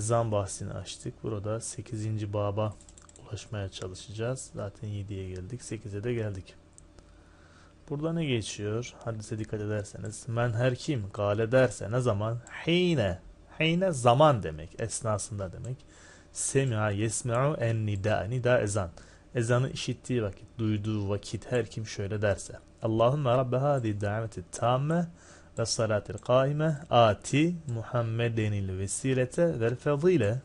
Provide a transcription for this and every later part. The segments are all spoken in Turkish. ezan bahsini açtık. Burada 8. baba ulaşmaya çalışacağız. Zaten 7'ye geldik. 8'e de geldik. Burada ne geçiyor? Hadise dikkat ederseniz. Men her kim gale derse ne zaman? Hine. Hine zaman demek. Esnasında demek. Semi'a yesmi'u en nida. Nida ezan. Ezanı işittiği vakit, duyduğu vakit her kim şöyle derse. Allahümme rabbe hâdî daveti tamme ve salatil kaime ati Muhammedenil vesilete vel fezile.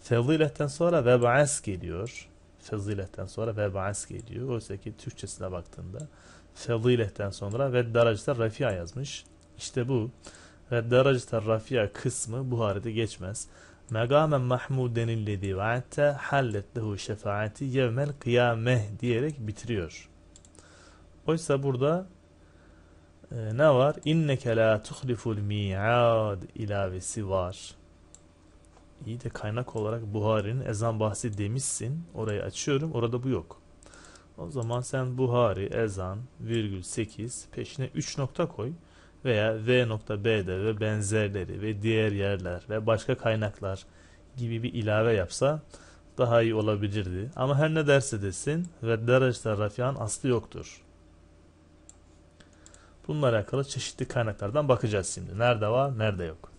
Feziletten sonra ve ba'as geliyor. Feziletten sonra ve ba'as geliyor. Oysa ki Türkçesine baktığında feziletten sonra ve derecete rafi'a yazmış. İşte bu ve derecete rafi'a kısmı Buhari'de geçmez. Megamen mahmudenil lezî va'atte halletlehu şefaati yevmel kıyameh diyerek bitiriyor. Oysa burada ne var? İnneke la tuhliful mi'ad ilavesi var. İyi de kaynak olarak Buhari'nin ezan bahsi demişsin. Orayı açıyorum. Orada bu yok. O zaman sen Buhari ezan virgül 8 peşine 3 nokta koy. Veya v.b'de ve benzerleri ve diğer yerler ve başka kaynaklar gibi bir ilave yapsa daha iyi olabilirdi. Ama her ne derse desin ve derecede rafian aslı yoktur. Bununla alakalı çeşitli kaynaklardan bakacağız şimdi. Nerede var, nerede yok.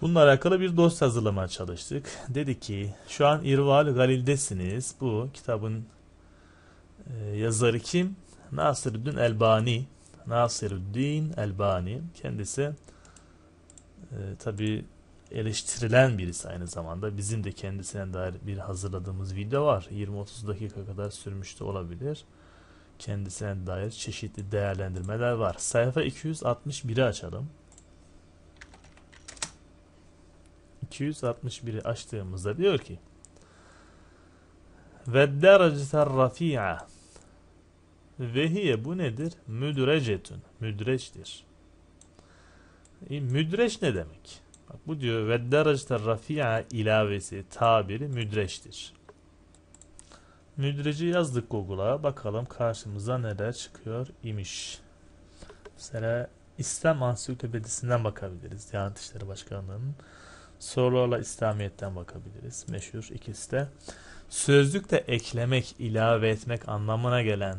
Bununla alakalı bir dosya hazırlamaya çalıştık. Dedi ki, şu an İrvâü'l-Galîl'desiniz. Bu kitabın yazarı kim? Nasırüddin Elbani. Nasırüddin Elbani. Kendisi tabi eleştirilen birisi aynı zamanda. Bizim de kendisine dair bir hazırladığımız video var. 20-30 dakika kadar sürmüş de olabilir. Kendisine dair çeşitli değerlendirmeler var. Sayfa 261'i açalım. 261'i açtığımızda diyor ki ve derecete rafi'a vehiye bu nedir? Müdrecetün. Müdreçtir. Müdreç ne demek? Bak, bu diyor ve derecete rafi'a ilavesi tabiri müdreçtir. Müdreci yazdık Google'a. Bakalım karşımıza neler çıkıyor imiş. Mesela İslam Ansiklopedisinden bakabiliriz. Diyanet İşleri Başkanlığı'nın. Sorularla İslamiyet'ten bakabiliriz. Meşhur ikisi de. Sözlükte eklemek, ilave etmek anlamına gelen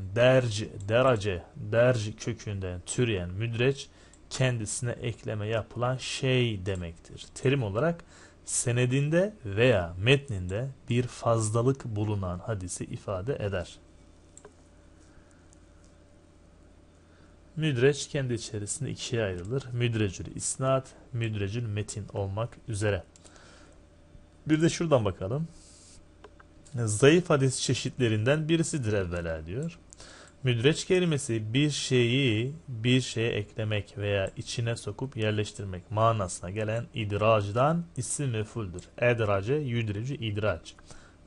derc kökünden türeyen müdreç kendisine ekleme yapılan şey demektir. Terim olarak senedinde veya metninde bir fazlalık bulunan hadisi ifade eder. Müdreç kendi içerisinde ikiye ayrılır. Müdrecül isnat, müdrecül metin olmak üzere. Bir de şuradan bakalım. Zayıf hadis çeşitlerinden birisidir evvela diyor. Müdreç kelimesi bir şeyi bir şeye eklemek veya içine sokup yerleştirmek manasına gelen idracdan ismi mefuldür. Edrace, yüdreci, idrac.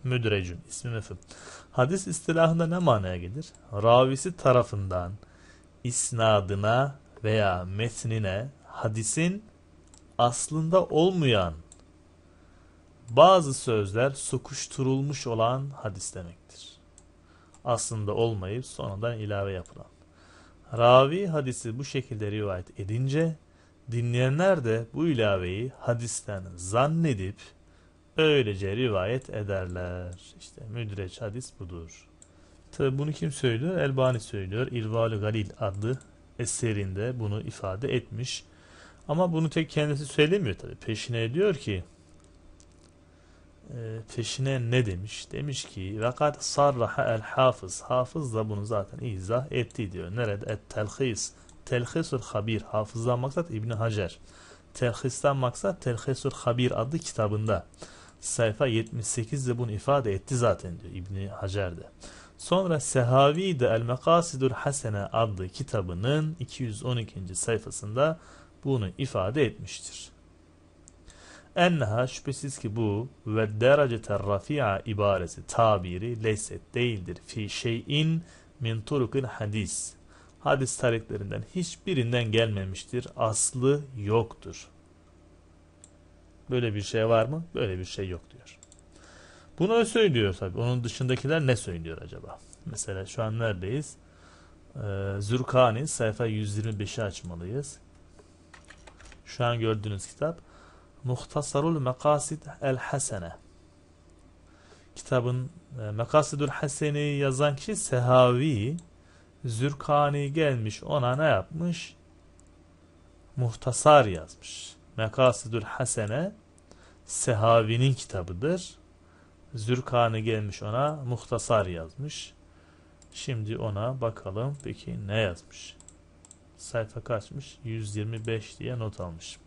Müdrecün ismi meful. Hadis istilahında ne manaya gelir? Ravisi tarafından isnadına veya metnine hadisin aslında olmayan bazı sözler sokuşturulmuş olan hadis demektir. Aslında olmayıp sonradan ilave yapılan. Ravi hadisi bu şekilde rivayet edince dinleyenler de bu ilaveyi hadisten zannedip öylece rivayet ederler. İşte müdreç hadis budur. Tabi bunu kim söylüyor? Elbani söylüyor. İrvâü'l-Galîl adlı eserinde bunu ifade etmiş. Ama bunu tek kendisi söylemiyor tabi. Peşine diyor ki peşine ne demiş? Demiş ki vakat sarraha el hafız. Hafız da bunu zaten izah etti diyor. Nerede? Et telhis. Telhisül Habir. Hafızdan maksat İbni Hacer. Telhis'ten maksat Telhisül Habir adlı kitabında. Sayfa 78'de bunu ifade etti zaten diyor İbni Hacer'de. Sonra Sehavi de El Makâsıdü'l-Hasene adlı kitabının 212. sayfasında bunu ifade etmiştir. Enneha şüphesiz ki bu ve derecete rafi'a ibaresi tabiri leyset değildir fi şeyin min turukil hadis. Hadis tarihlerinden hiçbirinden gelmemiştir. Aslı yoktur. Böyle bir şey var mı? Böyle bir şey yok diyor. Bunu söylüyor tabi. Onun dışındakiler ne söylüyor acaba? Mesela şu an neredeyiz? Zürkani sayfa 125'i açmalıyız. Şu an gördüğünüz kitap. Muhtasarü'l-Makâsidi'l-Hasene kitabın Makâsıdü'l-Hasene'yi yazan kişi Sehavi. Zürkani gelmiş ona ne yapmış? Muhtasar yazmış. Makâsıdü'l-Hasene Sehavi'nin kitabıdır. Zürkani gelmiş ona muhtasar yazmış. Şimdi ona bakalım peki ne yazmış? Sayfa kaçmış? 125 diye not almış.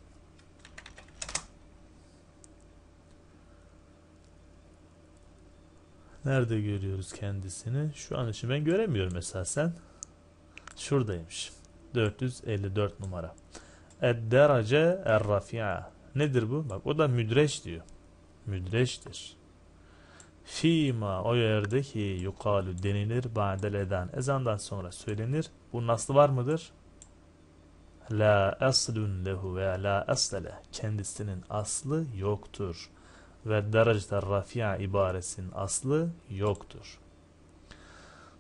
Nerede görüyoruz kendisini? Şu an için ben göremiyorum esasen. Şuradaymış. 454 numara. Ed-derece er-rafi'a. Nedir bu? Bak o da müdreç diyor. Müdreçtir. Fîmâ o yerdeki yukalu denilir ba'del eden. Ezandan sonra söylenir. Bu nasıl var mıdır? La aslun lehu ve la aslele. Kendisinin aslı yoktur. Ve derecede rafi'a ibaresinin aslı yoktur.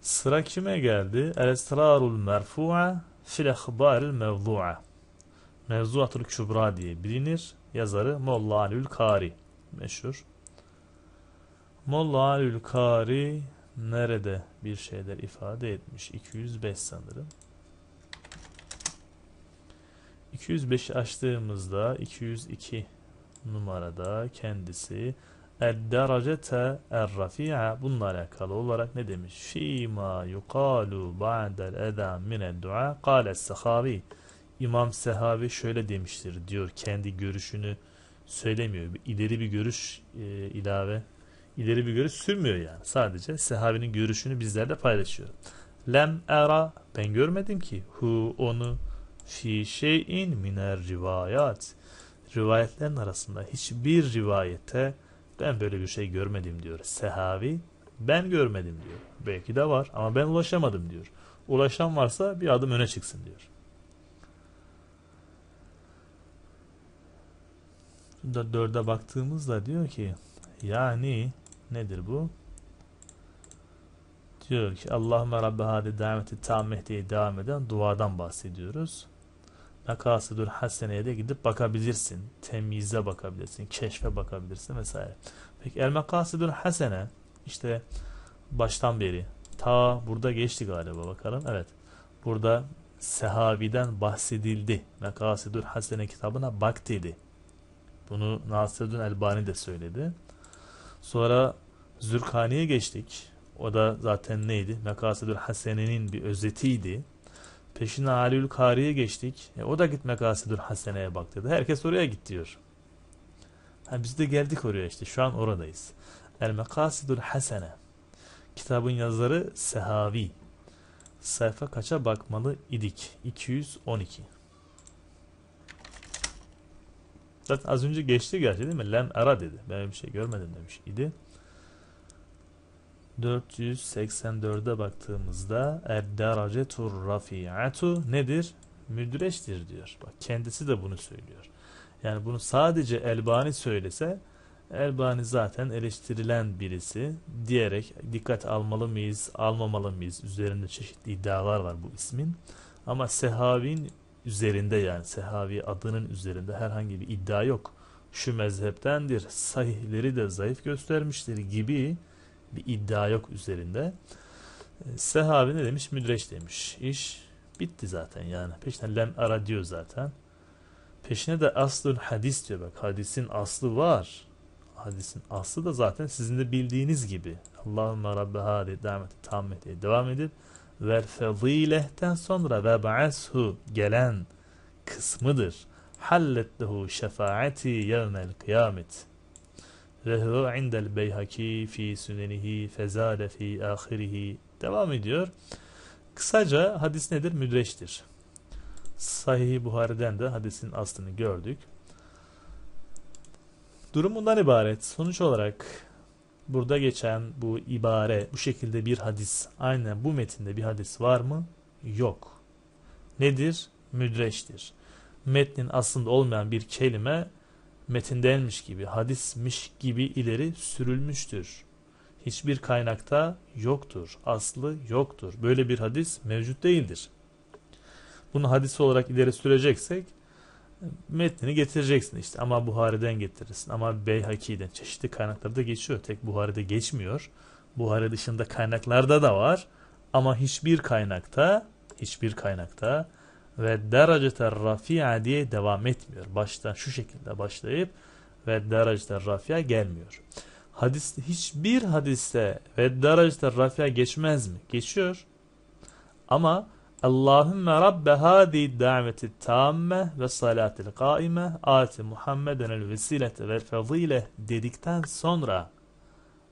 Sıra kime geldi? El-esrarul merfu'a fil-ehbaril mevzu'a. Mevzuatül Kübra diye bilinir. Yazarı Molla Ali el-Kârî. Meşhur. Molla Ali el-Kârî nerede bir şeyler ifade etmiş? 205 sanırım. 205'i açtığımızda 202 numarada kendisi el-derecete er-rafi'a bununla alakalı olarak ne demiş? Fîmâ yuqâlu ba'del edâ mined-du'a kâle-s-Sehavi. İmam Sehavi şöyle demiştir diyor. Kendi görüşünü söylemiyor. İleri bir görüş ilave. İleri bir görüş sürmüyor yani. Sadece Sehavi'nin görüşünü bizlerle paylaşıyor. Lem era ben görmedim ki hu onu fi şeyin miner rivayat. Rivayetlerin arasında hiçbir rivayete ben böyle bir şey görmedim diyor. Sehavi ben görmedim diyor. Belki de var ama ben ulaşamadım diyor. Ulaşan varsa bir adım öne çıksın diyor. Şurada 4'e baktığımızda diyor ki yani nedir bu? Diyor ki Allahümme Rabbe hâdi daveti tammeh diye devam eden duadan bahsediyoruz. Makâsıdü'l-Hasene'ye de gidip bakabilirsin. Temyize bakabilirsin. Keşfe bakabilirsin vesaire. Peki El Makâsıdü'l-Hasene işte baştan beri ta burada geçti galiba bakalım. Evet. Burada Sehavi'den bahsedildi. Makâsıdü'l-Hasene kitabına bak dedi. Bunu Nasırüddin Elbani de söyledi. Sonra Zürkani'ye geçtik. O da zaten neydi? Makâsıdü'l-Hasene'nin bir özetiydi. Peşine Ali'l-Kâri'ye geçtik. O da git Makâsıdü'l-Hasene'ye bak dedi. Herkes oraya git diyor. Biz de geldik oraya işte. Şu an oradayız. El-Makâsıdü'l-Hasene. Kitabın yazarı Sehavi. Sayfa kaça bakmalı idik? 212. Zaten az önce geçti gerçi değil mi? Lem ara dedi. Ben bir şey görmedim demiş idi. 484'e baktığımızda el-derecetur rafi'atu nedir? Müdreçtir diyor. Bak kendisi de bunu söylüyor. Yani bunu sadece Elbani söylese Elbani zaten eleştirilen birisi diyerek dikkat almalı mıyız, almamalı mıyız? Üzerinde çeşitli iddialar var bu ismin. Ama Sehavi'nin üzerinde yani Sehavi adının üzerinde herhangi bir iddia yok. Şu mezheptendir, sahihleri de zayıf göstermiştir gibi bir iddia yok üzerinde. Sehavi ne demiş? Müdreç demiş. İş bitti zaten yani. Peşine lem ara diyor zaten. Peşine de aslül hadis diyor. Bak hadisin aslı var. Hadisin aslı da zaten sizin de bildiğiniz gibi. Allahümme Rabbe hâdi damet-i tammeh diye devam edip ve fezilehten sonra ve ba'ashu gelen kısmıdır. Hallettehu şefaati yevmel kıyamet. Ve huve indel beyhaki fi sünenihi fezade fi ahirihi. Devam ediyor. Kısaca hadis nedir? Müdreçtir. Sahih-i Buhari'den de hadisin aslını gördük. Durum bundan ibaret. Sonuç olarak burada geçen bu ibare, bu şekilde bir hadis, aynen bu metinde bir hadis var mı? Yok. Nedir? Müdreçtir. Metnin aslında olmayan bir kelime metindenmiş gibi, hadismiş gibi ileri sürülmüştür. Hiçbir kaynakta yoktur. Aslı yoktur. Böyle bir hadis mevcut değildir. Bunu hadis olarak ileri süreceksek metnini getireceksin işte. Ama Buhari'den getirirsin. Ama Beyhaki'den. Çeşitli kaynaklarda geçiyor. Tek Buhari'de geçmiyor. Buhari dışında kaynaklarda da var. Ama hiçbir kaynakta ve derecete rafi'a diye devam etmiyor. Baştan şu şekilde başlayıp ve derecete rafi'a gelmiyor. Hadis, hiçbir hadiste ve derecete rafi'a geçmez mi? Geçiyor. Ama Allahümme Rabbe hâdi daveti tamme ve salatil kaime ati Muhammeden el vesilete vel fezile dedikten sonra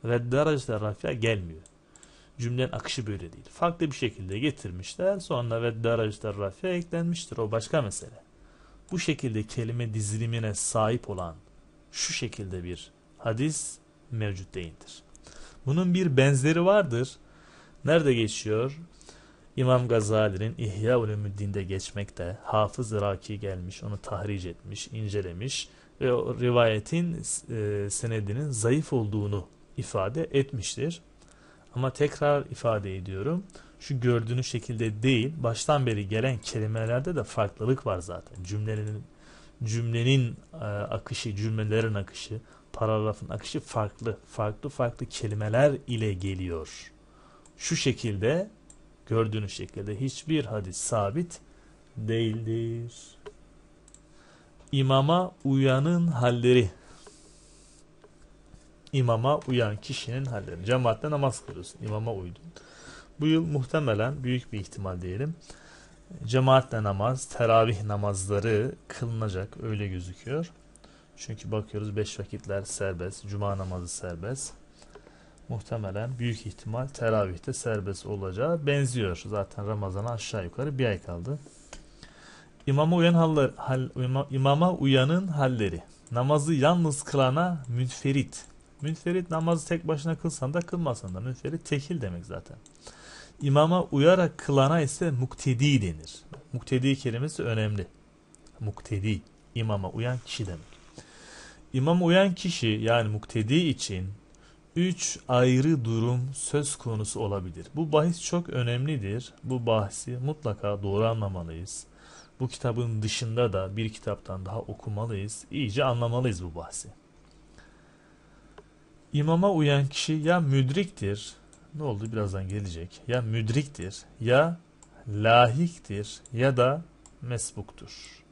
ve derecete rafi'a gelmiyor. Cümlenin akışı böyle değil. Farklı bir şekilde getirmişler. Sonra ve derecete rafi'a eklenmiştir. O başka mesele. Bu şekilde kelime dizilimine sahip olan şu şekilde bir hadis mevcut değildir. Bunun bir benzeri vardır. Nerede geçiyor? İmam Gazali'nin İhya-ül-Müddin'de geçmekte. Hâfız el-Irâkî gelmiş, onu tahric etmiş, incelemiş ve o rivayetin senedinin zayıf olduğunu ifade etmiştir. Ama tekrar ifade ediyorum, şu gördüğünüz şekilde değil, baştan beri gelen kelimelerde de farklılık var zaten. Cümlenin akışı, cümlelerin akışı, paragrafın akışı farklı kelimeler ile geliyor. Şu şekilde, gördüğünüz şekilde hiçbir hadis sabit değildir. İmama uyanın halleri. İmama uyan kişinin halleri. Cemaatle namaz kılıyorsun. İmama uydun. Bu yıl muhtemelen büyük bir ihtimal diyelim. Cemaatle namaz, teravih namazları kılınacak. Öyle gözüküyor. Çünkü bakıyoruz 5 vakitler serbest. Cuma namazı serbest. Muhtemelen büyük ihtimal teravihte serbest olacağı benziyor. Zaten Ramazan'a aşağı yukarı bir ay kaldı. İmama uyanın halleri. Namazı yalnız kılana münferit. Münferit namazı tek başına kılsan da kılmasan da. Münferit tekil demek zaten. İmama uyarak kılana ise muktedi denir. Muktedi kelimesi önemli. Muktedi, imama uyan kişi demek. İmama uyan kişi yani muktedi için 3 ayrı durum söz konusu olabilir. Bu bahis çok önemlidir. Bu bahsi mutlaka doğru anlamalıyız. Bu kitabın dışında da bir kitaptan daha okumalıyız. İyice anlamalıyız bu bahsi. İmama uyan kişi ya müdriktir, ne oldu birazdan gelecek, ya müdriktir, ya lahiktir ya da mesbuktur.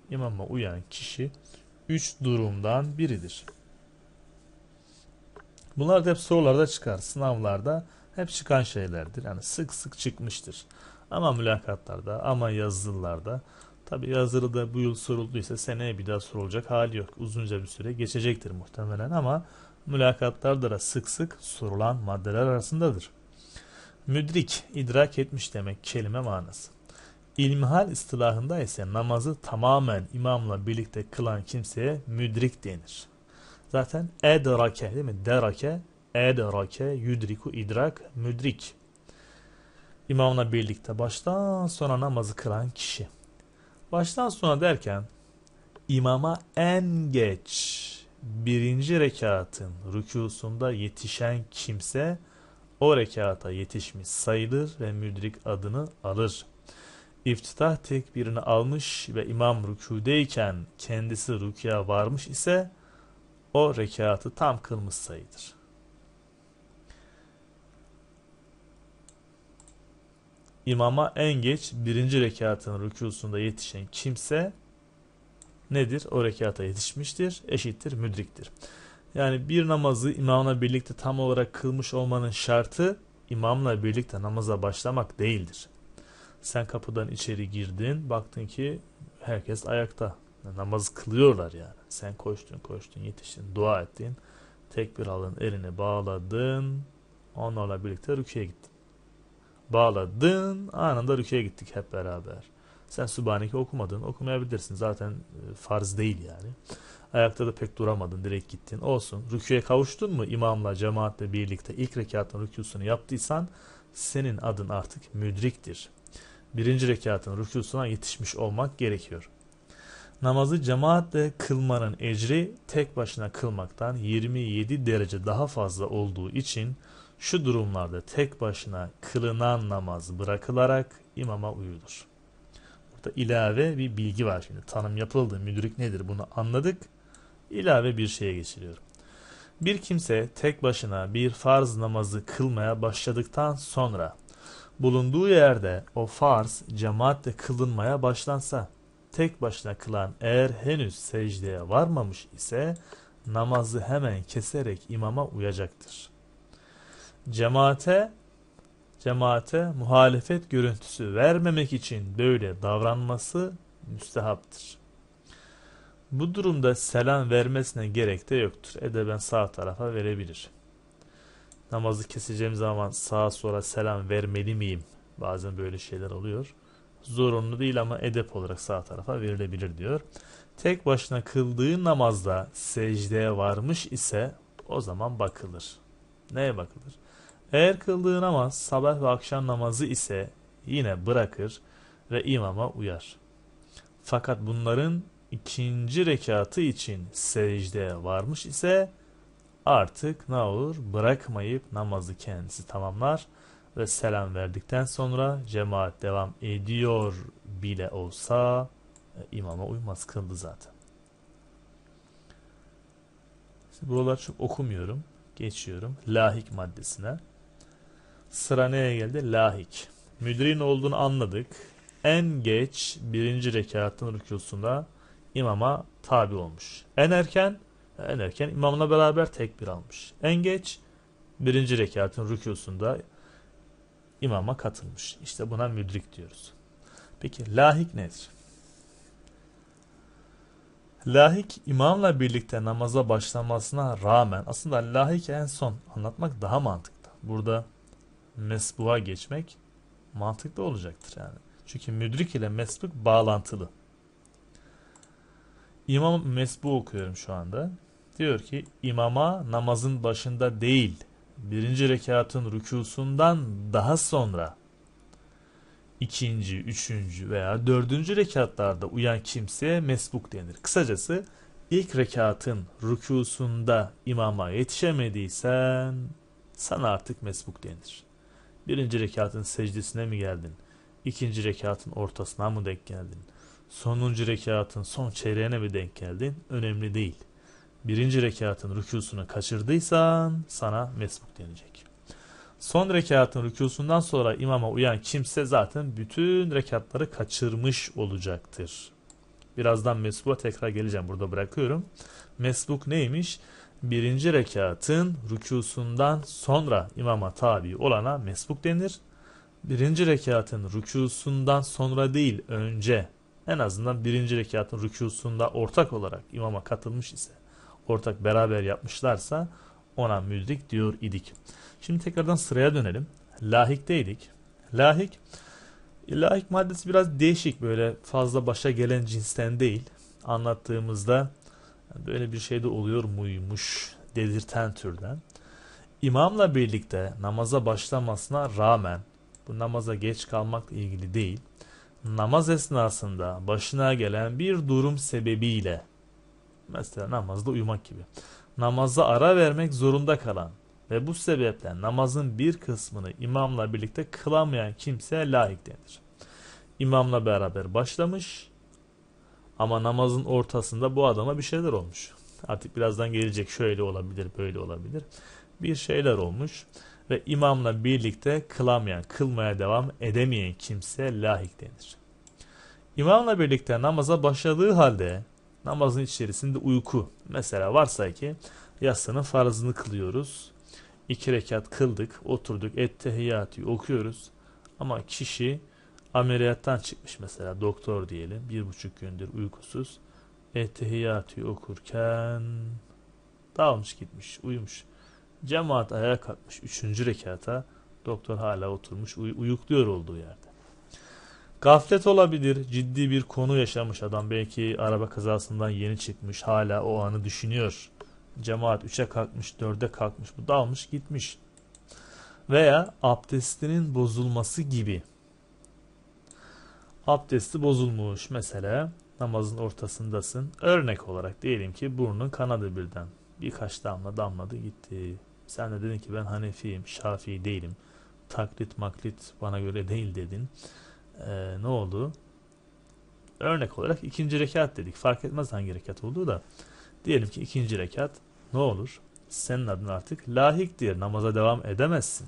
İmama uyan kişi 3 durumdan biridir. Bunlar da hep sorularda çıkar, sınavlarda hep çıkan şeylerdir. Yani sık sık çıkmıştır. Ama mülakatlarda, ama yazılılarda. Tabi yazılı da bu yıl sorulduysa seneye bir daha sorulacak hali yok. Uzunca bir süre geçecektir muhtemelen ama mülakatlarda da sık sık sorulan maddeler arasındadır. Müdrik, idrak etmiş demek kelime manası. İlmihal istilahında ise namazı tamamen imamla birlikte kılan kimseye müdrik denir. Zaten edrake değil mi? Derake, edrake, yudriku, idrak, müdrik. İmamla birlikte baştan sona namazı kılan kişi. Baştan sona derken imama en geç 1. rekatın rükûsunda yetişen kimse o rekata yetişmiş sayılır ve müdrik adını alır. İftitah tekbirini almış ve imam rükûdeyken kendisi rükûya varmış ise o rekatı tam kılmış sayılır. İmama en geç 1. rekatın rükûsunda yetişen kimse nedir? O rekata yetişmiştir, eşittir, müdriktir. Yani bir namazı imamla birlikte tam olarak kılmış olmanın şartı imamla birlikte namaza başlamak değildir. Sen kapıdan içeri girdin, baktın ki herkes ayakta. Namazı kılıyorlar yani. Sen koştun, yetiştin, dua ettin. Tekbir aldın, elini bağladın. Onlarla birlikte rüküye gittin. Bağladın, anında rüküye gittik hep beraber. Sen Sübhaneke okumadın, okumayabilirsin. Zaten farz değil yani. Ayakta da pek duramadın, direkt gittin. Olsun, rüküye kavuştun mu imamla, cemaatle birlikte ilk rekatın rükûsunu yaptıysan senin adın artık müdriktir. 1. rekatın rükûsuna yetişmiş olmak gerekiyor. Namazı cemaatle kılmanın ecri tek başına kılmaktan 27 derece daha fazla olduğu için şu durumlarda tek başına kılınan namaz bırakılarak imama uyulur. Burada ilave bir bilgi var şimdi. Tanım yapıldı. Müdrik nedir? Bunu anladık. İlave bir şeye geçiliyor. Bir kimse tek başına bir farz namazı kılmaya başladıktan sonra bulunduğu yerde o farz cemaatle kılınmaya başlansa, tek başına kılan eğer henüz secdeye varmamış ise namazı hemen keserek imama uyacaktır. Cemaate muhalefet görüntüsü vermemek için böyle davranması müstehaptır. Bu durumda selam vermesine gerek de yoktur. Edeben sağ tarafa verebilir. Namazı keseceğim zaman sağa sola selam vermeli miyim? Bazen böyle şeyler oluyor. Zorunlu değil ama edep olarak sağ tarafa verilebilir diyor. Tek başına kıldığı namazda secdeye varmış ise o zaman bakılır. Neye bakılır? Eğer kıldığı namaz sabah ve akşam namazı ise yine bırakır ve imama uyar. Fakat bunların ikinci rekatı için secdeye varmış ise artık ne olur? Bırakmayıp namazı kendisi tamamlar ve selam verdikten sonra cemaat devam ediyor bile olsa imama uymaz, kıldı zaten. İşte buraları çok okumuyorum. Geçiyorum. Lahik maddesine. Sıra neye geldi? Lahik. Müdriğin olduğunu anladık. En geç birinci rekatın rükûsunda imama tabi olmuş. En erken imamla beraber tekbir almış. En geç birinci rekatın rükûsunda imama katılmış. İşte buna müdrik diyoruz. Peki lahik nedir? Lahik imamla birlikte namaza başlamasına rağmen, aslında lahik en son anlatmak daha mantıklı. Burada mesbuğa geçmek mantıklı olacaktır yani. Çünkü müdrik ile mesbuk bağlantılı. İmam mesbu okuyorum şu anda. Diyor ki imama namazın başında değil, birinci rekatın rükûsundan daha sonra ikinci, üçüncü veya dördüncü rekatlarda uyan kimseye mesbuk denir. Kısacası ilk rekatın rükûsunda imama yetişemediysen sana artık mesbuk denir. Birinci rekatın secdesine mi geldin? İkinci rekatın ortasına mı denk geldin? Sonuncu rekatın son çeyreğine mi denk geldin? Önemli değil. Birinci rekatın rükûsunu kaçırdıysan sana mesbuk denecek. Son rekatın rükûsundan sonra imama uyan kimse zaten bütün rekatları kaçırmış olacaktır. Birazdan mesbuğa tekrar geleceğim. Burada bırakıyorum. Mesbuk neymiş? Birinci rekatın rükûsundan sonra imama tabi olana mesbuk denir. Birinci rekatın rükûsundan sonra değil, önce, en azından birinci rekatın rükûsunda ortak olarak imama katılmış ise, ortak beraber yapmışlarsa ona müdrik diyor idik. Şimdi tekrardan sıraya dönelim. Lahik'teydik. Lahik maddesi biraz değişik, böyle fazla başa gelen cinsten değil. Anlattığımızda böyle bir şey de oluyor muymuş dedirten türden. İmamla birlikte namaza başlamasına rağmen, bu namaza geç kalmakla ilgili değil, namaz esnasında başına gelen bir durum sebebiyle, mesela namazda uyumak gibi, namaza ara vermek zorunda kalan ve bu sebepten namazın bir kısmını imamla birlikte kılamayan kimseye lahik denir. İmamla beraber başlamış ama namazın ortasında bu adama bir şeyler olmuş. Artık birazdan gelecek, şöyle olabilir, böyle olabilir. Bir şeyler olmuş ve imamla birlikte kılamayan, kılmaya devam edemeyen kimseye lahik denir. İmamla birlikte namaza başladığı halde namazın içerisinde uyku, mesela varsa ki yatsının farzını kılıyoruz, 2 rekat kıldık, oturduk, ettehiyyatı okuyoruz ama kişi ameliyattan çıkmış, mesela doktor diyelim, 1,5 gündür uykusuz, ettehiyyatı okurken dağılmış gitmiş, uyumuş. Cemaat ayağa kalkmış 3. rekata, doktor hala oturmuş, uyukluyor olduğu yerde. Gaflet olabilir, ciddi bir konu yaşamış adam, belki araba kazasından yeni çıkmış, hala o anı düşünüyor. Cemaat 3'e kalkmış, 4'e kalkmış, bu dağılmış gitmiş. Veya abdestinin bozulması gibi. Abdesti bozulmuş, mesela namazın ortasındasın. Örnek olarak diyelim ki burnun kanadı birden. Birkaç damla damladı gitti. Sen de dedin ki ben Hanefiyim, Şafii değilim. Taklit maklit bana göre değil dedin. Ne oldu? Örnek olarak ikinci rekat dedik. Fark etmez hangi rekat olduğu da. Diyelim ki ikinci rekat ne olur? Senin adın artık lahiktir. Namaza devam edemezsin.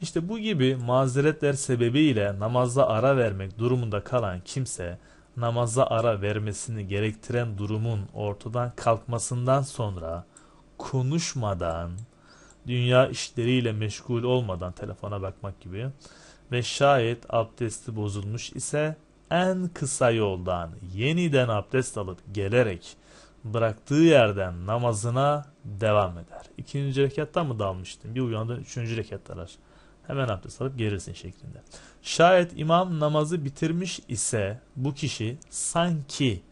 İşte bu gibi mazeretler sebebiyle namaza ara vermek durumunda kalan kimse, namaza ara vermesini gerektiren durumun ortadan kalkmasından sonra konuşmadan, dünya işleriyle meşgul olmadan, telefona bakmak gibi ve şayet abdesti bozulmuş ise en kısa yoldan yeniden abdest alıp gelerek bıraktığı yerden namazına devam eder. İkinci rekattan mı dalmıştın? Bir uyandın üçüncü rekat arar. Hemen abdest alıp gelirsin şeklinde. Şayet imam namazı bitirmiş ise bu kişi sanki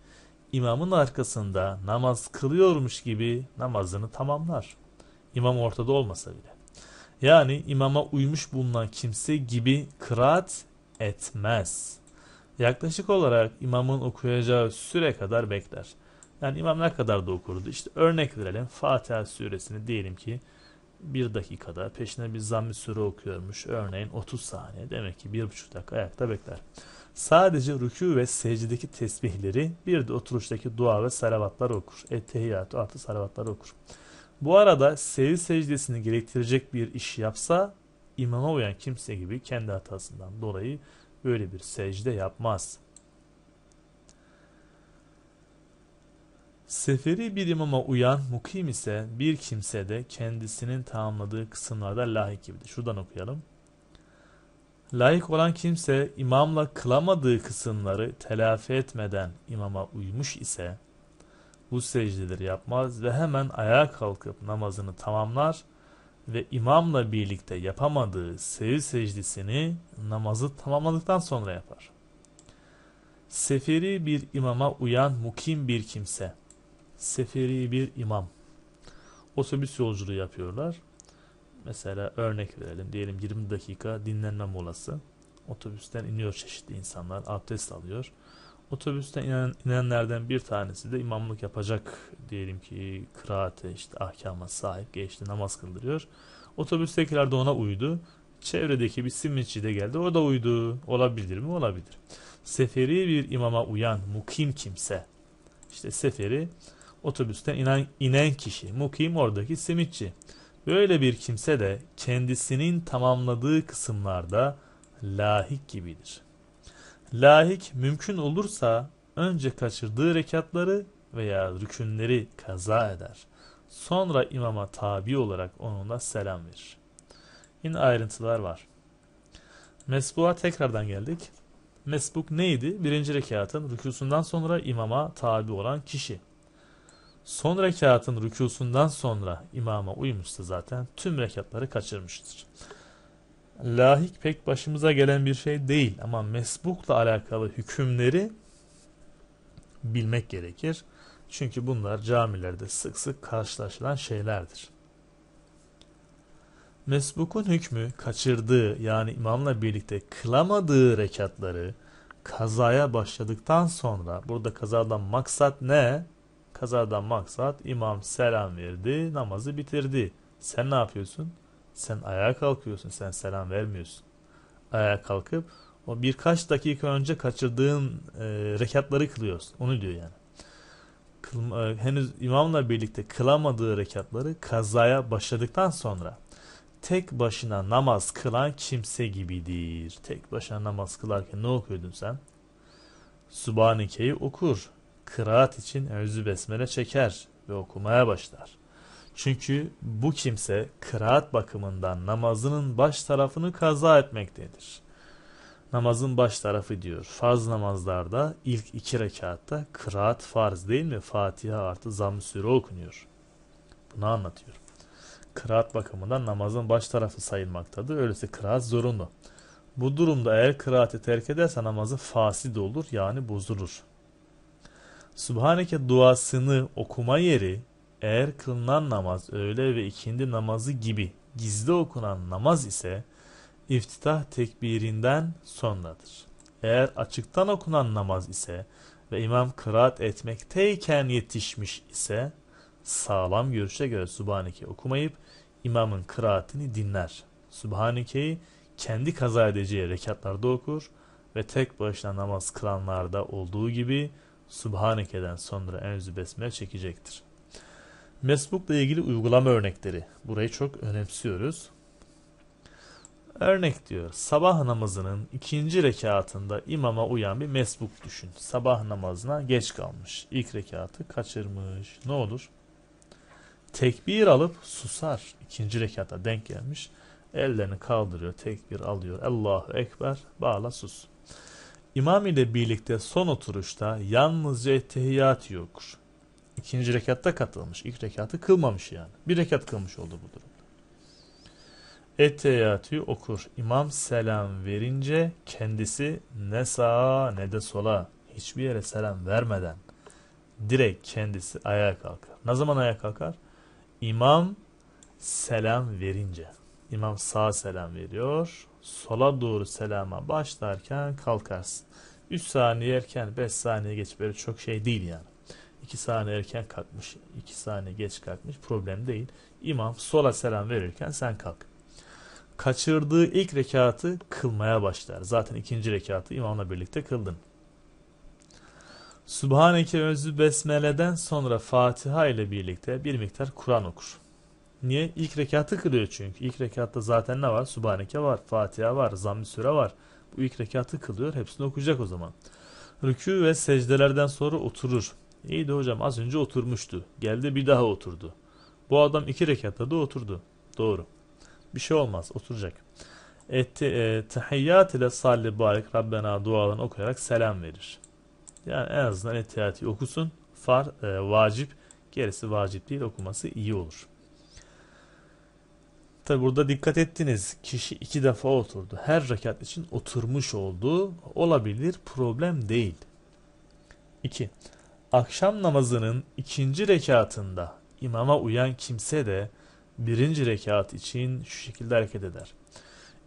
imamın arkasında namaz kılıyormuş gibi namazını tamamlar. İmam ortada olmasa bile. Yani imama uymuş bulunan kimse gibi kıraat etmez. Yaklaşık olarak imamın okuyacağı süre kadar bekler. Yani imam ne kadar da okurdu? İşte örnek verelim, Fatiha suresini diyelim ki 1 dakikada, peşine bir zamm-i sure okuyormuş. Örneğin 30 saniye. Demek ki 1,5 dakika ayakta bekler. Sadece rükû ve secdedeki tesbihleri, bir de oturuştaki dua ve salavatlar okur. Ettehiyyatü artı salavatlar okur. Bu arada sevi secdesini gerektirecek bir iş yapsa imama uyan kimse gibi kendi hatasından dolayı böyle bir secde yapmaz. Seferi bir imama uyan mukim ise bir kimse de kendisinin tamamladığı kısımlarda lahik gibidir. Şuradan okuyalım. Lahik olan kimse imamla kılamadığı kısımları telafi etmeden imama uymuş ise bu secdeleri yapmaz ve hemen ayağa kalkıp namazını tamamlar ve imamla birlikte yapamadığı sevi secdesini namazı tamamladıktan sonra yapar. Seferi bir imama uyan mukim bir kimse. Seferi bir imam. Otobüs yolculuğu yapıyorlar. Mesela örnek verelim. Diyelim 20 dakika dinlenme molası. Otobüsten iniyor çeşitli insanlar. Abdest alıyor. Otobüsten inenlerden bir tanesi de imamlık yapacak. Diyelim ki kıraate, işte ahkama sahip geçti, namaz kıldırıyor. Otobüstekiler de ona uydu. Çevredeki bir simitçi de geldi. O da uydu. Olabilir mi? Olabilir. Seferi bir imama uyan mukim kimse. İşte seferi otobüsten inen kişi. Mukim oradaki simitçi. Böyle bir kimse de kendisinin tamamladığı kısımlarda lahik gibidir. Lahik mümkün olursa önce kaçırdığı rekatları veya rükünleri kaza eder. Sonra imama tabi olarak onunla selam verir. Yine ayrıntılar var. Mesbuğa tekrardan geldik. Mesbuk neydi? Birinci rekatın rükûsundan sonra imama tabi olan kişi. Son rekatın rükûsundan sonra imama uymuşsa zaten tüm rekatları kaçırmıştır. Lahik pek başımıza gelen bir şey değil ama mesbukla alakalı hükümleri bilmek gerekir. Çünkü bunlar camilerde sık sık karşılaşılan şeylerdir. Mesbukun hükmü kaçırdığı, yani imamla birlikte kılamadığı rekatları kazaya başladıktan sonra, burada kazadan maksat ne? Kazadan maksat imam selam verdi, namazı bitirdi. Sen ne yapıyorsun? Sen ayağa kalkıyorsun, sen selam vermiyorsun. Ayağa kalkıp o birkaç dakika önce kaçırdığın rekatları kılıyorsun. Onu diyor yani. Henüz imamla birlikte kılamadığı rekatları kazaya başladıktan sonra tek başına namaz kılan kimse gibidir. Tek başına namaz kılarken ne okuyordun sen? Sübhaneke'yi okur. Kıraat için özü besmele çeker ve okumaya başlar. Çünkü bu kimse kıraat bakımından namazının baş tarafını kaza etmektedir. Namazın baş tarafı diyor. Farz namazlarda ilk iki rekatta kıraat farz değil mi? Fatiha artı zamm-ı sure okunuyor. Bunu anlatıyorum. Kıraat bakımından namazın baş tarafı sayılmaktadır. Öyleyse kıraat zorunlu. Bu durumda eğer kıraati terk ederse namazı fasid olur, yani bozulur. Sübhaneke duasını okuma yeri, eğer kılınan namaz öğle ve ikindi namazı gibi gizli okunan namaz ise iftitah tekbirinden sonradır. Eğer açıktan okunan namaz ise ve imam kıraat etmekteyken yetişmiş ise sağlam görüşe göre Sübhaneke okumayıp imamın kıraatini dinler. Sübhaneke'yi kendi kaza edeceği rekatlarda okur ve tek başına namaz kılanlarda olduğu gibi Subhaneke'den sonra Enzu Besmele çekecektir. Mesbuk'la ilgili uygulama örnekleri. Burayı çok önemsiyoruz. Örnek diyor. Sabah namazının ikinci rekatında imama uyan bir mesbuk düşün. Sabah namazına geç kalmış. İlk rekatı kaçırmış. Ne olur? Tekbir alıp susar. İkinci rekata denk gelmiş. Ellerini kaldırıyor. Tekbir alıyor. Allahu Ekber. Bağla sus. İmam ile birlikte son oturuşta yalnızca ettehiyyatı okur. İkinci rekatta katılmış. İlk rekatı kılmamış yani. Bir rekat kılmış oldu bu durum. Ettehiyyatı okur. İmam selam verince kendisi ne sağa ne de sola, hiçbir yere selam vermeden direkt kendisi ayağa kalkar. Ne zaman ayağa kalkar? İmam selam verince. İmam sağa selam veriyor. Sola doğru selama başlarken kalkarsın. 3 saniye erken, 5 saniye geç, böyle çok şey değil yani. 2 saniye erken kalkmış, 2 saniye geç kalkmış, problem değil. İmam sola selam verirken sen kalk. Kaçırdığı ilk rekatı kılmaya başlar. Zaten ikinci rekatı imamla birlikte kıldın. Sübhaneke Enzu Besmele'den sonra Fatiha ile birlikte bir miktar Kur'an okur. Niye? İlk rekatı kılıyor çünkü. İlk rekatta zaten ne var? Sübhaneke var, Fatiha var, Zamm-ı Sûre var. Bu ilk rekatı kılıyor. Hepsini okuyacak o zaman. Rükû ve secdelerden sonra oturur. İyi de hocam az önce oturmuştu. Geldi bir daha oturdu. Bu adam iki rekatta da oturdu. Doğru. Bir şey olmaz. Oturacak. Tahiyyat ile salli barik Rabbena dualarını okuyarak selam verir. Yani en azından Ettihiyyat'ı okusun. Vacip. Gerisi vacip değil. Okuması iyi olur. Tabi burada dikkat ettiniz. Kişi iki defa oturdu. Her rekat için oturmuş oldu. Olabilir. Problem değil. 2. Akşam namazının ikinci rekatında imama uyan kimse de birinci rekat için şu şekilde hareket eder.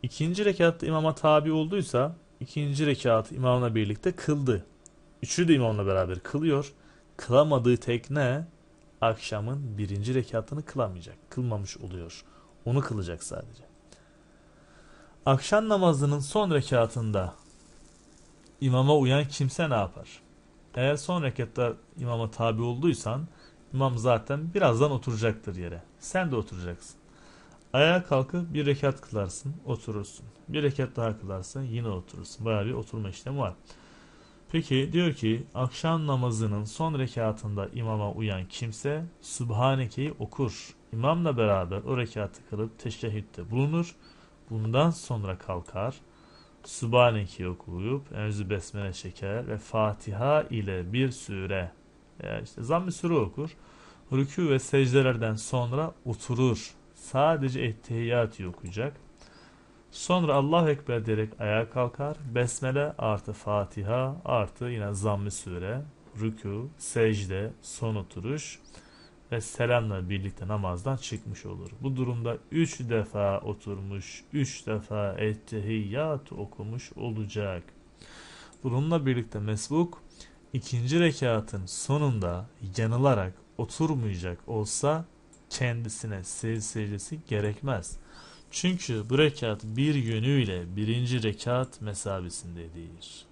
İkinci rekatta imama tabi olduysa ikinci rekatı imamla birlikte kıldı. Üçü de imamla beraber kılıyor. Kılamadığı tek ne? Akşamın birinci rekatını kılamayacak. Kılmamış oluyor. Onu kılacak sadece. Akşam namazının son rekatında imama uyan kimse ne yapar? Eğer son rekatta imama tabi olduysan imam zaten birazdan oturacaktır yere. Sen de oturacaksın. Ayağa kalkıp bir rekat kılarsın, oturursun. Bir rekat daha kılarsın, yine oturursun. Bayağı bir oturma işlemi var. Peki diyor ki akşam namazının son rekatında imama uyan kimse Sübhaneke'yi okur. İmamla beraber o rekatı kılıp teşehhütte bulunur. Bundan sonra kalkar. Sübhaneke'yi okuyup Enzu Besmele çeker ve Fatiha ile bir sure. İşte Zamm-ı Sûre okur. Rükû ve secdelerden sonra oturur. Sadece ettehiyyatı okuyacak. Sonra Allahu Ekber diyerek ayağa kalkar. Besmele artı Fatiha artı yine Zamm-ı Sûre, rükû, secde, son oturuş ve selamla birlikte namazdan çıkmış olur. Bu durumda 3 defa oturmuş, 3 defa ettehiyyatı okumuş olacak. Bununla birlikte mesbuk ikinci rekatın sonunda yanılarak oturmayacak olsa kendisine secdesi gerekmez. Çünkü bu rekat bir yönüyle birinci rekat mesabesindedir.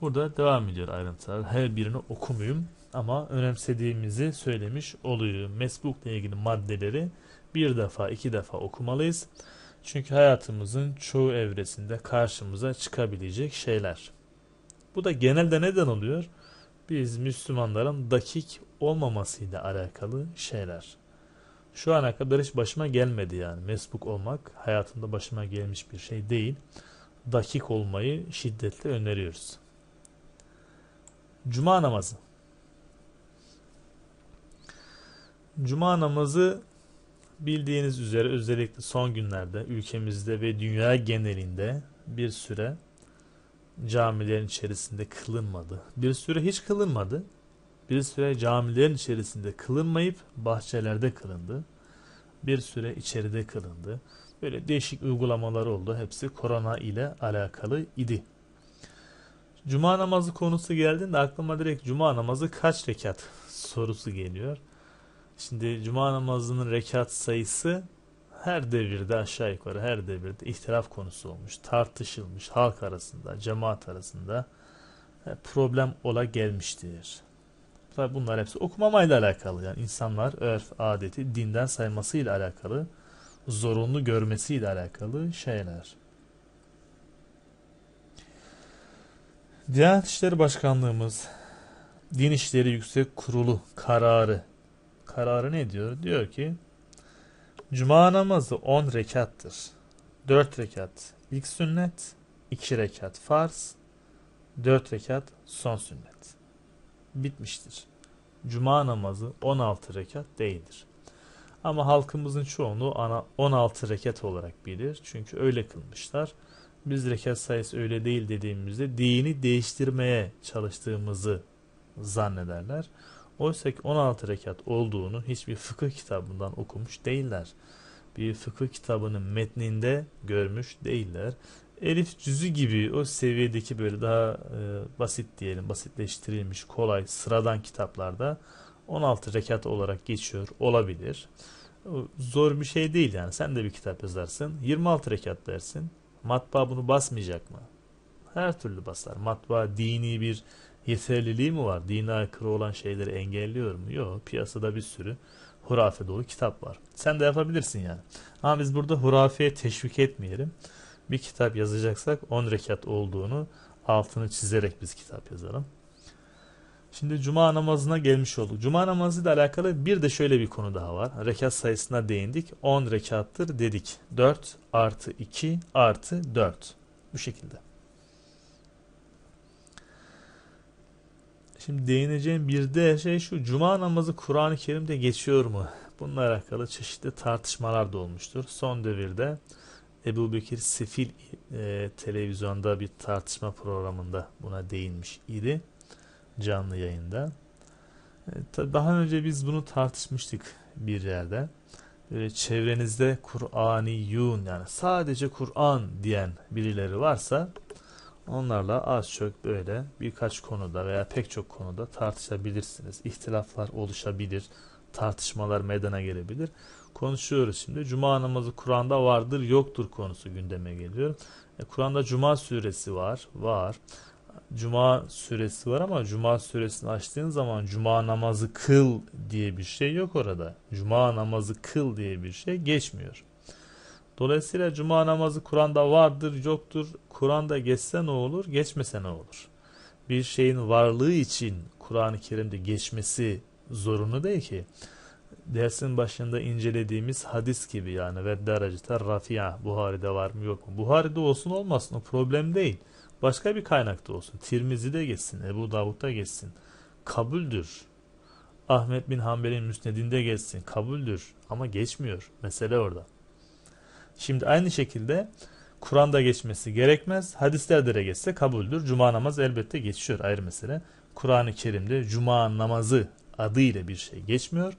Burada devam ediyor ayrıntılar. Her birini okumayayım ama önemsediğimizi söylemiş oluyor. Mesbuk'la ilgili maddeleri bir defa, iki defa okumalıyız. Çünkü hayatımızın çoğu evresinde karşımıza çıkabilecek şeyler. Bu da genelde neden oluyor? Biz Müslümanların dakik olmamasıyla alakalı şeyler. Şu ana kadar hiç başıma gelmedi yani. Mesbuk olmak hayatımda başıma gelmiş bir şey değil. Dakik olmayı şiddetle öneriyoruz. Cuma namazı. Cuma namazı bildiğiniz üzere özellikle son günlerde ülkemizde ve dünya genelinde bir süre camilerin içerisinde kılınmadı. Bir süre hiç kılınmadı. Bir süre camilerin içerisinde kılınmayıp bahçelerde kılındı. Bir süre içeride kılındı. Böyle değişik uygulamalar oldu. Hepsi korona ile alakalı idi. Cuma namazı konusu geldiğinde aklıma direkt cuma namazı kaç rekat sorusu geliyor. Şimdi cuma namazının rekat sayısı her devirde aşağı yukarı her devirde ihtilaf konusu olmuş, tartışılmış, halk arasında, cemaat arasında problem ola gelmiştir. Bunlar hepsi okumamayla alakalı. Yani insanlar örf, adeti dinden saymasıyla alakalı, zorunlu görmesiyle alakalı şeyler. Diyanet İşleri Başkanlığımız Din İşleri Yüksek Kurulu kararı ne diyor? Diyor ki Cuma namazı 10 rekattır. 4 rekat ilk sünnet, 2 rekat farz, 4 rekat son sünnet. Bitmiştir. Cuma namazı 16 rekat değildir. Ama halkımızın çoğunu 16 rekat olarak bilir. Çünkü öyle kılmışlar. Biz rekat sayısı öyle değil dediğimizde dini değiştirmeye çalıştığımızı zannederler. Oysa ki 16 rekat olduğunu hiçbir fıkıh kitabından okumuş değiller. Bir fıkıh kitabının metninde görmüş değiller. Elif cüzü gibi o seviyedeki böyle daha basit diyelim, basitleştirilmiş, kolay, sıradan kitaplarda 16 rekat olarak geçiyor olabilir. Zor bir şey değil yani. Sen de bir kitap yazarsın, 26 rekat dersin. Matbaa bunu basmayacak mı? Her türlü basar. Matbaa dini bir yeterliliği mi var? Dine aykırı olan şeyleri engelliyor mu? Yok. Piyasada bir sürü hurafe dolu kitap var. Sen de yapabilirsin yani. Ama biz burada hurafeye teşvik etmeyelim. Bir kitap yazacaksak 10 rekat olduğunu altını çizerek biz kitap yazalım. Şimdi cuma namazına gelmiş olduk. Cuma namazıyla alakalı bir de şöyle bir konu daha var. Rekat sayısına değindik. 10 rekattır dedik. 4 artı 2 artı 4. Bu şekilde. Şimdi değineceğim bir de şey şu. Cuma namazı Kur'an-ı Kerim'de geçiyor mu? Bununla alakalı çeşitli tartışmalar da olmuştur. Son devirde Ebubekir Sefil televizyonda bir tartışma programında buna değinmiş idi. Canlı yayında. Daha önce biz bunu tartışmıştık bir yerde. Böyle çevrenizde Kur'aniyun yani sadece Kur'an diyen birileri varsa onlarla az çok böyle birkaç konuda veya pek çok konuda tartışabilirsiniz. İhtilaflar oluşabilir. Tartışmalar meydana gelebilir. Konuşuyoruz şimdi. Cuma namazı Kur'an'da vardır yoktur konusu gündeme geliyor. Kur'an'da Cuma suresi var. Cuma suresi var ama Cuma suresini açtığın zaman Cuma namazı kıl diye bir şey yok orada. Cuma namazı kıl diye bir şey geçmiyor. Dolayısıyla Cuma namazı Kur'an'da vardır yoktur. Kur'an'da geçse ne olur, geçmese ne olur? Bir şeyin varlığı için Kur'an-ı Kerim'de geçmesi zorunlu değil ki. Dersin başında incelediğimiz hadis gibi yani ve derecete rafi'a Buhari'de var mı yok mu? Buhari'de olsun olmasın o problem değil. Başka bir kaynakta olsun. Tirmizi'de geçsin, Ebu Davud'da geçsin. Kabuldür. Ahmet bin Hanbel'in Müsned'inde geçsin. Kabuldür. Ama geçmiyor. Mesele orada. Şimdi aynı şekilde Kur'an'da geçmesi gerekmez. Hadislerde de geçse kabuldür. Cuma namazı elbette geçiyor. Ayrı mesele. Kur'an-ı Kerim'de Cuma namazı adıyla bir şey geçmiyor.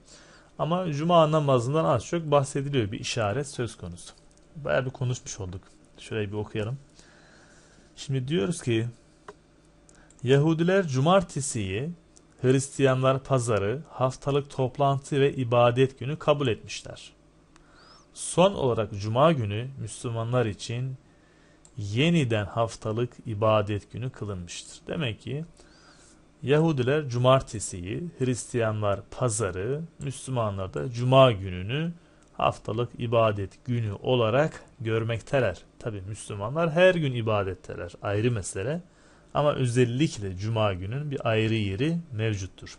Ama Cuma namazından az çok bahsediliyor. Bir işaret söz konusu. Bayağı bir konuşmuş olduk. Şurayı bir okuyalım. Şimdi diyoruz ki Yahudiler cumartesiyi, Hristiyanlar pazarı, haftalık toplantı ve ibadet günü kabul etmişler. Son olarak cuma günü Müslümanlar için yeniden haftalık ibadet günü kılınmıştır. Demek ki Yahudiler cumartesiyi, Hristiyanlar pazarı, Müslümanlar da cuma gününü haftalık ibadet günü olarak görmekteler. Tabi Müslümanlar her gün ibadetteler. Ayrı mesele. Ama özellikle Cuma günün bir ayrı yeri mevcuttur.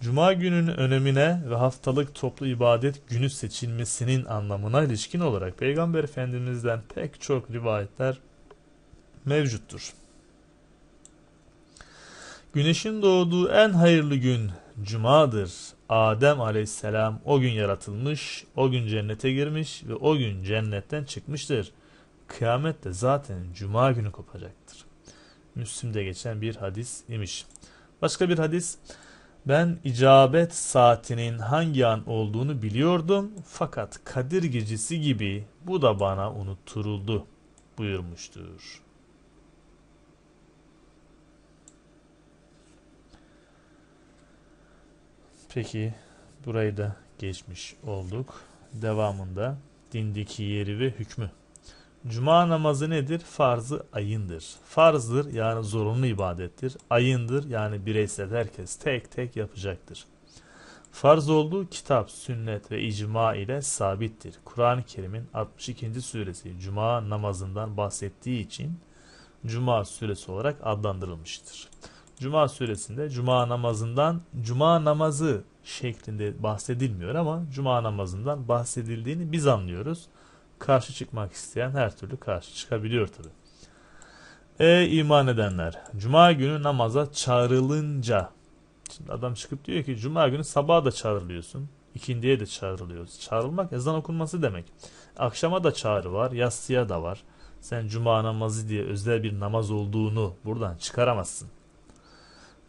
Cuma gününün önemine ve haftalık toplu ibadet günü seçilmesinin anlamına ilişkin olarak Peygamber Efendimiz'den pek çok rivayetler mevcuttur. Güneşin doğduğu en hayırlı gün Cuma'dır. Adem aleyhisselam o gün yaratılmış, o gün cennete girmiş ve o gün cennetten çıkmıştır. Kıyamet de zaten Cuma günü kopacaktır. Müslim'de geçen bir hadis imiş. Başka bir hadis, ben icabet saatinin hangi an olduğunu biliyordum fakat Kadir gecesi gibi bu da bana unutturuldu buyurmuştur. Peki burayı da geçmiş olduk. devamında dindeki yeri ve hükmü. Cuma namazı nedir? Farz-ı ayındır. Farzdır yani zorunlu ibadettir. Ayındır yani bireysel herkes tek tek yapacaktır. Farz olduğu kitap, sünnet ve icma ile sabittir. Kur'an-ı Kerim'in 62. suresi Cuma namazından bahsettiği için Cuma suresi olarak adlandırılmıştır. Cuma suresinde Cuma namazından Cuma namazı şeklinde bahsedilmiyor ama Cuma namazından bahsedildiğini biz anlıyoruz. Karşı çıkmak isteyen her türlü karşı çıkabiliyor tabi. Ey iman edenler! Cuma günü namaza çağrılınca, şimdi adam çıkıp diyor ki Cuma günü sabaha da çağrılıyorsun, ikindiye de çağrılıyoruz. Çağrılmak ezan okunması demek. Akşama da çağrı var, yatsıya da var. Sen Cuma namazı diye özel bir namaz olduğunu buradan çıkaramazsın.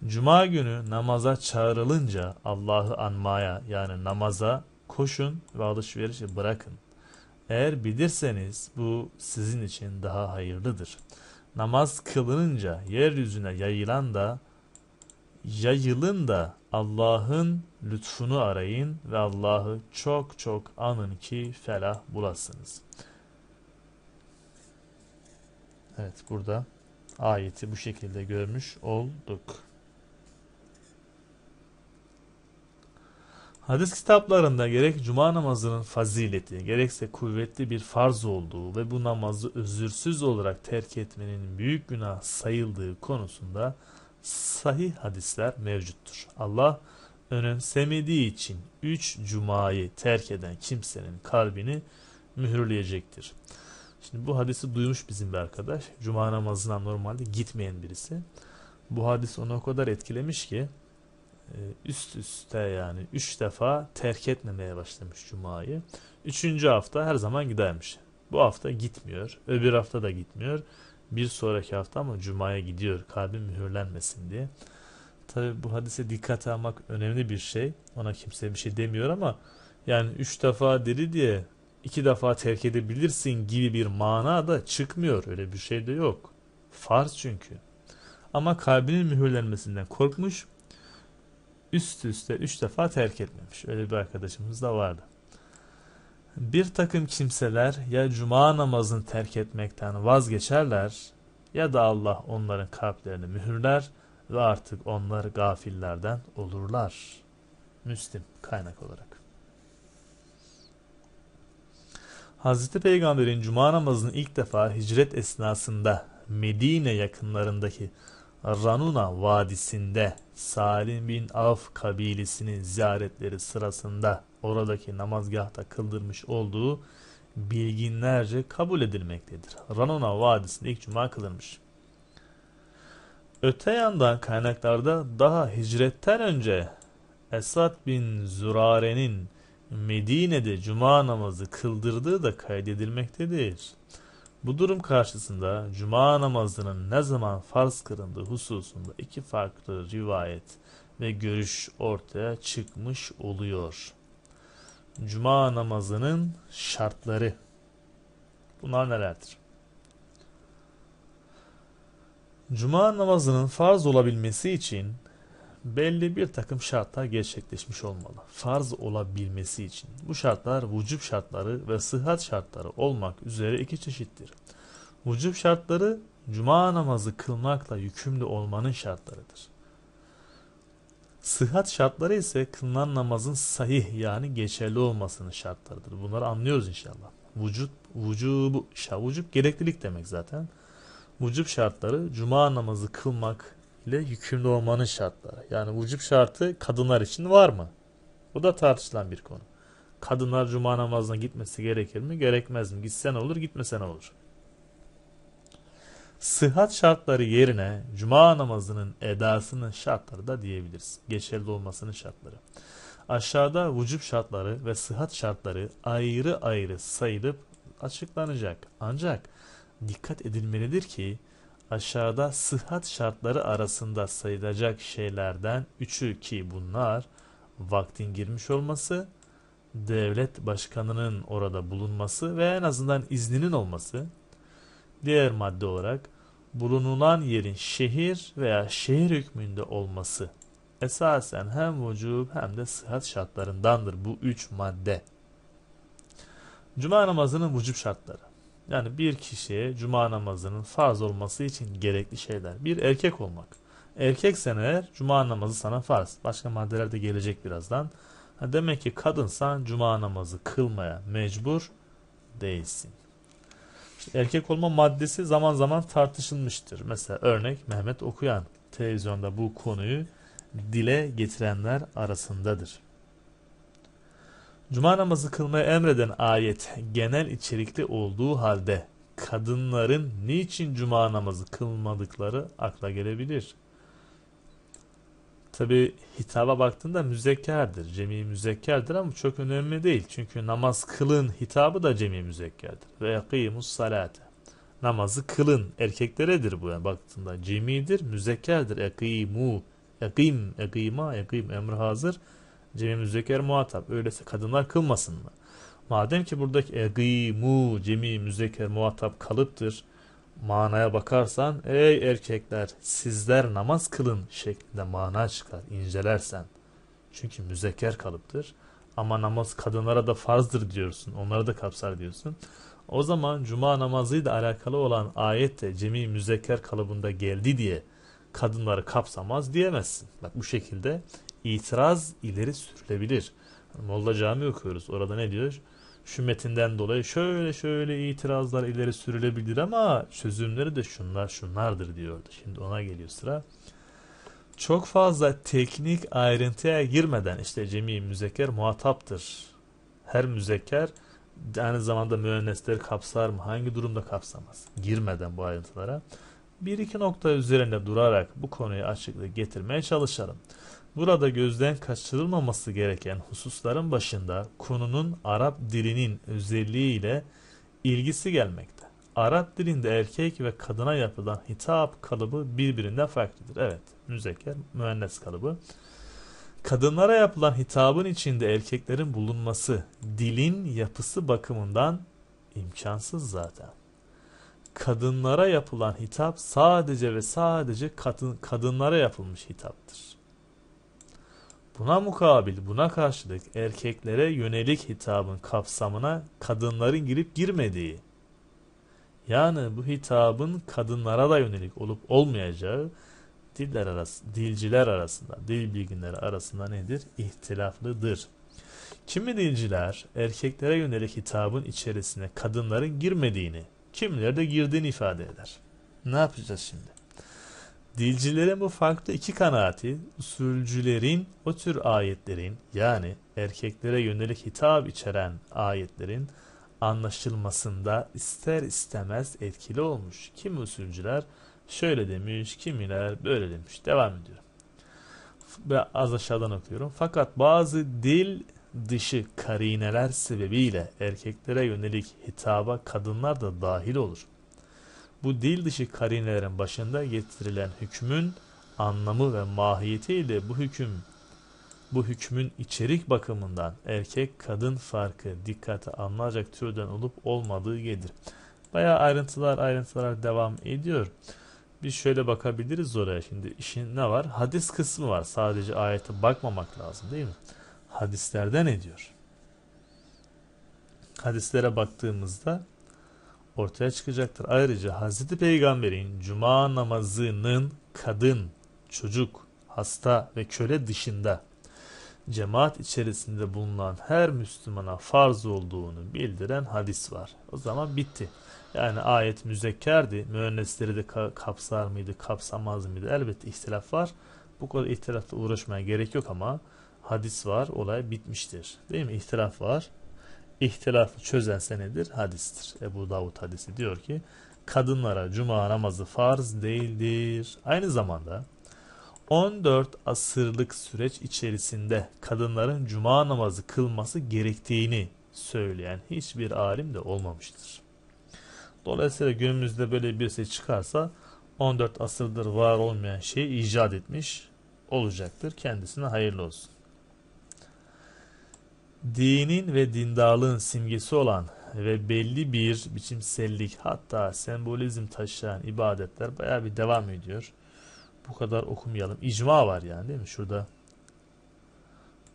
Cuma günü namaza çağrılınca Allah'ı anmaya yani namaza koşun ve alışverişi bırakın. Eğer bilirseniz bu sizin için daha hayırlıdır. Namaz kılınınca yeryüzüne yayılın da Allah'ın lütfunu arayın ve Allah'ı çok çok anın ki felah bulasınız. Evet, burada ayeti bu şekilde görmüş olduk. Hadis kitaplarında gerek Cuma namazının fazileti, gerekse kuvvetli bir farz olduğu ve bu namazı özürsüz olarak terk etmenin büyük günah sayıldığı konusunda sahih hadisler mevcuttur. Allah önemsemediği için 3 Cuma'yı terk eden kimsenin kalbini mühürleyecektir. Şimdi bu hadisi duymuş bizim bir arkadaş. Cuma namazına normalde gitmeyen birisi. Bu hadis onu o kadar etkilemiş ki üst üste yani 3 defa terk etmemeye başlamış Cuma'yı. 3. hafta her zaman gidermiş. Bu hafta gitmiyor. Öbür hafta da gitmiyor. Bir sonraki hafta ama Cuma'ya gidiyor. Kalbi mühürlenmesin diye. Tabi bu hadise dikkate almak önemli bir şey. Ona kimse bir şey demiyor ama yani 3 defa dedi diye 2 defa terk edebilirsin gibi bir mana da çıkmıyor. Öyle bir şey de yok. Farz çünkü. Ama kalbinin mühürlenmesinden korkmuş. Üst üste 3 defa terk etmemiş. Öyle bir arkadaşımız da vardı. Bir takım kimseler ya Cuma namazını terk etmekten vazgeçerler ya da Allah onların kalplerini mühürler ve artık onlar gafillerden olurlar. Müslim kaynak olarak. Hazreti Peygamber'in Cuma namazını ilk defa hicret esnasında Medine yakınlarındaki Ranuna Vadisi'nde Salim bin Avf kabilesinin ziyaretleri sırasında oradaki namazgahta kıldırmış olduğu bilginlerce kabul edilmektedir. Ranuna Vadisi'nde ilk Cuma kılınmış. Öte yandan kaynaklarda daha hicretten önce Esad bin Zürare'nin Medine'de Cuma namazı kıldırdığı da kaydedilmektedir. Bu durum karşısında Cuma namazının ne zaman farz kılındığı hususunda 2 farklı rivayet ve görüş ortaya çıkmış oluyor. Cuma namazının şartları. Bunlar nelerdir? Cuma namazının farz olabilmesi için belli bir takım şartlar gerçekleşmiş olmalı. Farz olabilmesi için. Bu şartlar vücub şartları ve sıhhat şartları olmak üzere 2 çeşittir. Vücub şartları Cuma namazı kılmakla yükümlü olmanın şartlarıdır. Sıhhat şartları ise kılınan namazın sahih yani geçerli olmasının şartlarıdır. Bunları anlıyoruz inşallah. Vücub gereklilik demek zaten. Vücub şartları Cuma namazı kılmak ile yükümlü olmanın şartları. Yani vücub şartı kadınlar için var mı? Bu da tartışılan bir konu. Kadınlar Cuma namazına gitmesi gerekir mi? Gerekmez mi? Gitsen olur, gitmesen olur. Sıhhat şartları yerine Cuma namazının edasının şartları da diyebiliriz. Geçerli olmasının şartları. Aşağıda vücub şartları ve sıhhat şartları ayrı ayrı sayılıp açıklanacak. Ancak dikkat edilmelidir ki aşağıda sıhhat şartları arasında sayılacak şeylerden 3'ü ki bunlar vaktin girmiş olması, devlet başkanının orada bulunması ve en azından izninin olması. Diğer madde olarak bulunulan yerin şehir veya şehir hükmünde olması. Esasen hem vücub hem de sıhhat şartlarındandır bu 3 madde. Cuma namazının vücub şartları. Yani bir kişiye cuma namazının farz olması için gerekli şeyler. Bir, erkek olmak. Erkeksen eğer cuma namazı sana farz. Başka maddeler de gelecek birazdan. Demek ki kadınsan cuma namazı kılmaya mecbur değilsin. İşte erkek olma maddesi zaman zaman tartışılmıştır. Mesela örnek Mehmet Okuyan televizyonda bu konuyu dile getirenler arasındadır. Cuma namazı kılmaya emreden ayet genel içerikli olduğu halde kadınların niçin cuma namazı kılmadıkları akla gelebilir. Tabi hitaba baktığında müzekkerdir. Cemi müzekkerdir ama çok önemli değil. Çünkü namaz kılın hitabı da cemi müzekkerdir. Ve yakimus salate. Namazı kılın erkekleredir bu. Yani baktığında cemidir, müzekkerdir. Yakimu, yakim, yakima, yakim emri hazır. Cemi müzekker muhatap. Öyleyse kadınlar kılmasın mı? Madem ki buradaki yakimu, cemi müzekker muhatap kalıptır. Manaya bakarsan ey erkekler sizler namaz kılın şeklinde mana çıkar incelersen. Çünkü müzekker kalıptır. Ama namaz kadınlara da farzdır diyorsun. Onları da kapsar diyorsun. O zaman cuma namazıyla alakalı olan ayet de cemi müzekker kalıbında geldi diye kadınları kapsamaz diyemezsin. Bak bu şekilde itiraz ileri sürülebilir. Molla cami okuyoruz. Orada ne diyor? Şu metinden dolayı şöyle itirazlar ileri sürülebilir ama çözümleri de şunlardır diyordu. Şimdi ona geliyor sıra. Çok fazla teknik ayrıntıya girmeden işte cemi müzekker muhataptır. Her müzekker aynı zamanda müennesleri kapsar mı? Hangi durumda kapsamaz? Girmeden bu ayrıntılara. Bir iki nokta üzerinde durarak bu konuyu açıklık getirmeye çalışalım. Burada gözden kaçırılmaması gereken hususların başında konunun Arap dilinin özelliğiyle ilgisi gelmekte. Arap dilinde erkek ve kadına yapılan hitap kalıbı birbirinden farklıdır. Evet, müzekker, müennes kalıbı. Kadınlara yapılan hitabın içinde erkeklerin bulunması dilin yapısı bakımından imkansız zaten. Kadınlara yapılan hitap sadece ve sadece kadınlara yapılmış hitaptır. Buna mukabil, buna karşılık erkeklere yönelik hitabın kapsamına kadınların girip girmediği, yani bu hitabın kadınlara da yönelik olup olmayacağı dilciler arasında, dil bilginleri arasında nedir? İhtilaflıdır. Kimi dilciler erkeklere yönelik hitabın içerisine kadınların girmediğini, kimileri de girdiğini ifade eder. Ne yapacağız şimdi? Dilcilerin bu farklı iki kanaati, usulcülerin o tür ayetlerin yani erkeklere yönelik hitap içeren ayetlerin anlaşılmasında ister istemez etkili olmuş. Kimi usulcüler şöyle demiş, kimiler böyle demiş. Devam ediyorum. Ve az aşağıdan okuyorum. Fakat bazı dil dışı karineler sebebiyle erkeklere yönelik hitaba kadınlar da dahil olur. Bu dil dışı karinelerin başında getirilen hükmün anlamı ve mahiyetiyle bu hükmün içerik bakımından erkek kadın farkı dikkate alınacak türden olup olmadığı gelir. Bayağı ayrıntılar devam ediyor. Bir şöyle bakabiliriz oraya. Şimdi işin ne var? Hadis kısmı var. Sadece ayete bakmamak lazım değil mi? Hadislerde ne diyor? Hadislere baktığımızda ortaya çıkacaktır. Ayrıca Hz. Peygamber'in cuma namazının kadın, çocuk, hasta ve köle dışında cemaat içerisinde bulunan her Müslümana farz olduğunu bildiren hadis var. O zaman bitti. Yani ayet müzekkerdi. Müennesleri de kapsar mıydı, kapsamaz mıydı? Elbette ihtilaf var. Bu kadar ihtilafla uğraşmaya gerek yok ama hadis var. Olay bitmiştir. Değil mi? İhtilaf var. İhtilafı çözen nedir? Hadistir. Ebu Davud hadisi diyor ki kadınlara cuma namazı farz değildir. Aynı zamanda 14 asırlık süreç içerisinde kadınların cuma namazı kılması gerektiğini söyleyen hiçbir alim de olmamıştır. Dolayısıyla günümüzde böyle birisi çıkarsa 14 asırdır var olmayan şeyi icat etmiş olacaktır. Kendisine hayırlı olsun. Dinin ve dindarlığın simgesi olan ve belli bir biçimsellik hatta sembolizm taşıyan ibadetler bayağı bir devam ediyor. Bu kadar okumayalım. İcma var yani değil mi? Şurada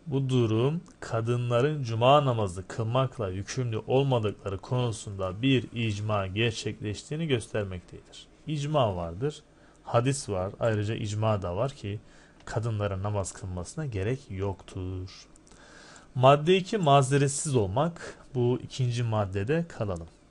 Bu durum kadınların cuma namazı kılmakla yükümlü olmadıkları konusunda bir icma gerçekleştiğini göstermektedir. İcma vardır, hadis var, ayrıca icma da var ki kadınların namaz kılmasına gerek yoktur. Madde 2, mazeretsiz olmak. Bu ikinci maddede kalalım.